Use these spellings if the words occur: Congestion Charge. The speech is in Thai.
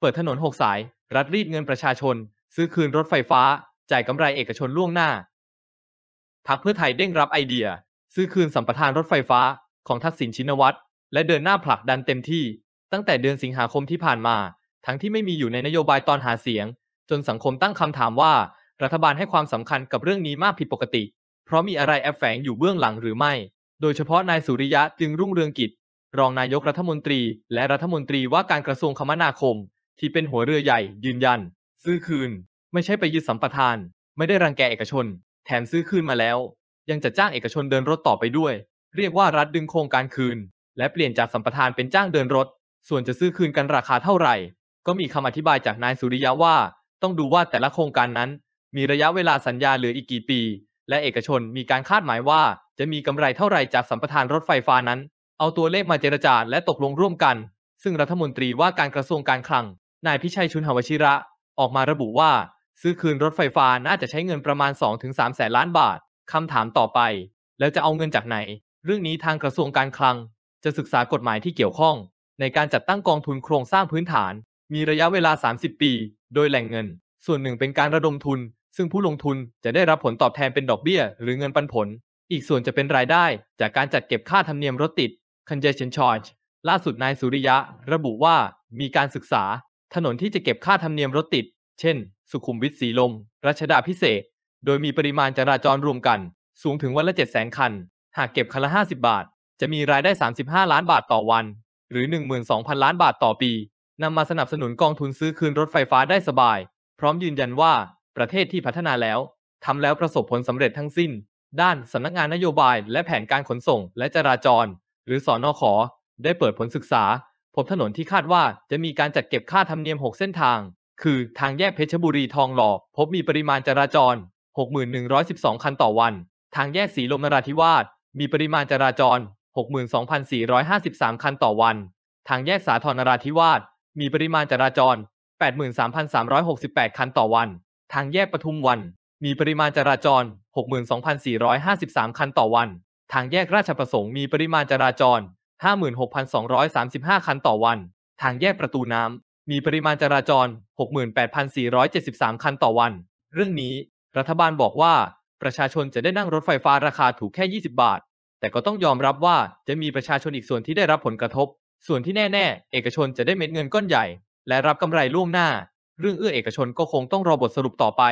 เปิดถนน6สายรัฐรีดเงินประชาชนซื้อคืนรถไฟฟ้าจ่ายกำไรเอกชนล่วงหน้าพรรคเพื่อไทยเด้งรับไอเดียซื้อคืนสัมปทานรถไฟฟ้าของทักษิณชินวัตรและเดินหน้าผลักดันเต็มที่ตั้งแต่เดือนสิงหาคมที่ผ่านมาทั้งที่ไม่มีอยู่ในนโยบายตอนหาเสียงจนสังคมตั้งคำถามว่ารัฐบาลให้ความสำคัญกับเรื่องนี้มากผิดปกติเพราะมีอะไรแอบแฝงอยู่เบื้องหลังหรือไม่โดยเฉพาะนายสุริยะจึงรุ่งเรืองกิจรองนายกรัฐมนตรีและรัฐมนตรีว่าการกระทรวงคมนาคมที่เป็นหัวเรือใหญ่ยืนยันซื้อคืนไม่ใช่ไปยึดสัมปทานไม่ได้รังแกเอกชนแถมซื้อคืนมาแล้วยังจะจ้างเอกชนเดินรถต่อไปด้วยเรียกว่ารัฐดึงโครงการคืนและเปลี่ยนจากสัมปทานเป็นจ้างเดินรถส่วนจะซื้อคืนกันราคาเท่าไหร่ก็มีคำอธิบายจากนายสุริยะว่าต้องดูว่าแต่ละโครงการนั้นมีระยะเวลาสัญญาเหลืออีกกี่ปีและเอกชนมีการคาดหมายว่าจะมีกำไรเท่าไหร่จากสัมปทานรถไฟฟ้านั้นเอาตัวเลขมาเจรจาและตกลงร่วมกันซึ่งรัฐมนตรีว่าการกระทรวงการคลังนายพิชัยชุนหวชิระออกมาระบุว่าซื้อคืนรถไฟฟ้าน่าจะใช้เงินประมาณ 2-3 แสนล้านบาทคำถามต่อไปแล้วจะเอาเงินจากไหนเรื่องนี้ทางกระทรวงการคลังจะศึกษากฎหมายที่เกี่ยวข้องในการจัดตั้งกองทุนโครงสร้างพื้นฐานมีระยะเวลา30ปีโดยแหล่งเงินส่วนหนึ่งเป็นการระดมทุนซึ่งผู้ลงทุนจะได้รับผลตอบแทนเป็นดอกเบี้ยหรือเงินปันผลอีกส่วนจะเป็นรายได้จากการจัดเก็บค่าธรรมเนียมรถติด Congestion Charge ล่าสุดนายสุริยะระบุว่ามีการศึกษาถนนที่จะเก็บค่าธรรมเนียมรถติดเช่นสุขุมวิทสีลมรัชดาภิเษกโดยมีปริมาณจราจรรวมกันสูงถึงวันละ 700,000 คันหากเก็บคันละ50บาทจะมีรายได้35ล้านบาทต่อวันหรือ 12,000 ล้านบาทต่อปีนำมาสนับสนุนกองทุนซื้อคืนรถไฟฟ้าได้สบายพร้อมยืนยันว่าประเทศที่พัฒนาแล้วทำแล้วประสบผลสำเร็จทั้งสิ้นด้านสำนักงานนโยบายและแผนการขนส่งและจราจรหรือสนข.ได้เปิดผลศึกษาพบถนนที่คาดว่าจะมีการจัดเก็บค่าธรรมเนียม6เส้นทางคือทางแยกเพชรบุรีทองหล่อพบมีปริมาณจราจร 61,112 คันต่อวันทางแยกสีลมนราธิวาสมีปริมาณจราจร 62,453 คันต่อวันทางแยกสาทรนราธิวาสมีปริมาณจราจร 83,368 คันต่อวันทางแยกปทุมวันมีปริมาณจราจร 62,453 คันต่อวันทางแยกราชประสงค์มีปริมาณจราจร 56,235 คันต่อวันทางแยกประตูน้ำมีปริมาณจราจร 68,473 คันต่อวันเรื่องนี้รัฐบาลบอกว่าประชาชนจะได้นั่งรถไฟฟ้าราคาถูกแค่20บาทแต่ก็ต้องยอมรับว่าจะมีประชาชนอีกส่วนที่ได้รับผลกระทบส่วนที่แน่ๆเอกชนจะได้เม็ดเงินก้อนใหญ่และรับกำไรล่วงหน้าเรื่องเอื้อเอกชนก็คงต้องรอบทสรุปต่อไป